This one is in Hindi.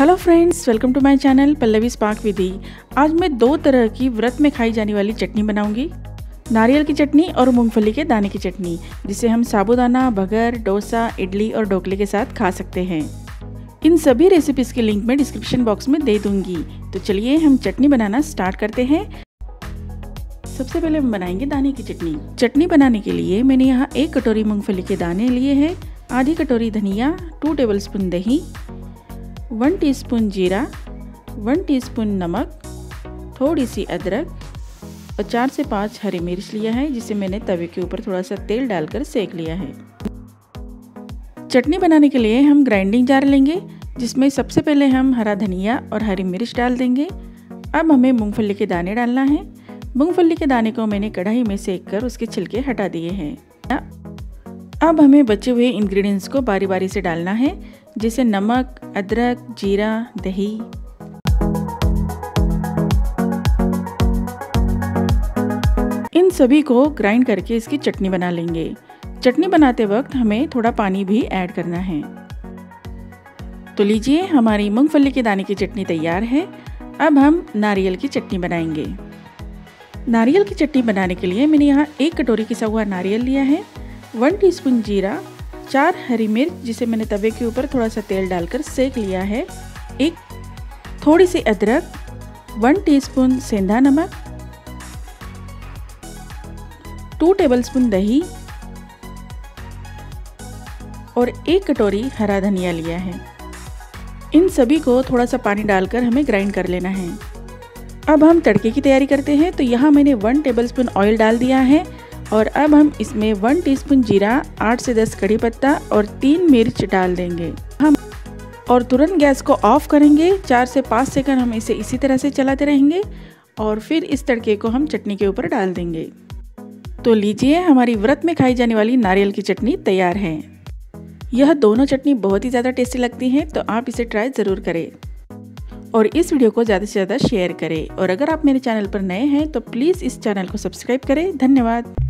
Hello friends, welcome to my channel Pallavi spark विधि। आज मैं दो तरह की व्रत में खाई जाने वाली चटनी बनाऊंगी, नारियल की चटनी और मूंगफली के दाने की चटनी, जिसे हम साबूदाना, बगर, डोसा, इडली और ढोकले के साथ खा सकते हैं। इन सभी रेसिपीज़ के लिंक मैं डिस्क्रिप्शन बॉक्स में दे दूँगी। तो चलिए हम चटनी बनाना स्टार्ट करते हैं। सबसे पहले हम बनाएंगे दाने की चटनी। चटनी बनाने के लिए मैंने यहाँ 1 कटोरी मूँगफली के दाने लिए हैं, आधी कटोरी धनिया, 2 टेबलस्पून दही, 1 टीस्पून जीरा, 1 टीस्पून नमक, थोड़ी सी अदरक और 4 से 5 हरी मिर्च लिया है, जिसे मैंने तवे के ऊपर थोड़ा सा तेल डालकर सेक लिया है। चटनी बनाने के लिए हम ग्राइंडिंग जार लेंगे, जिसमें सबसे पहले हम हरा धनिया और हरी मिर्च डाल देंगे। अब हमें मूंगफली के दाने डालना है। मूंगफली के दाने को मैंने कढ़ाई में सेक कर उसके छिलके हटा दिए हैं। अब हमें बचे हुए इंग्रेडिएंट्स को बारी बारी से डालना है, जैसे नमक, अदरक, जीरा, दही। इन सभी को ग्राइंड करके इसकी चटनी बना लेंगे। चटनी बनाते वक्त हमें थोड़ा पानी भी ऐड करना है। तो लीजिए, हमारी मूंगफली के दाने की चटनी तैयार है। अब हम नारियल की चटनी बनाएंगे। नारियल की चटनी बनाने के लिए मैंने यहाँ 1 कटोरी पिसा हुआ नारियल लिया है, 1 टीस्पून जीरा, 4 हरी मिर्च, जिसे मैंने तवे के ऊपर थोड़ा सा तेल डालकर सेक लिया है, एक थोड़ी सी अदरक, 1 टीस्पून सेंधा नमक, 2 टेबलस्पून दही और 1 कटोरी हरा धनिया लिया है। इन सभी को थोड़ा सा पानी डालकर हमें ग्राइंड कर लेना है। अब हम तड़के की तैयारी करते हैं। तो यहाँ मैंने 1 टेबलस्पून ऑयल डाल दिया है और अब हम इसमें 1 टीस्पून जीरा, 8 से 10 कड़ी पत्ता और 3 मिर्च डाल देंगे हम और तुरंत गैस को ऑफ करेंगे। 4 से 5 सेकंड हम इसे इसी तरह से चलाते रहेंगे और फिर इस तड़के को हम चटनी के ऊपर डाल देंगे। तो लीजिए, हमारी व्रत में खाई जाने वाली नारियल की चटनी तैयार है। यह दोनों चटनी बहुत ही ज़्यादा टेस्टी लगती हैं, तो आप इसे ट्राई ज़रूर करें और इस वीडियो को ज़्यादा से ज़्यादा शेयर करें। और अगर आप मेरे चैनल पर नए हैं तो प्लीज़ इस चैनल को सब्सक्राइब करें। धन्यवाद।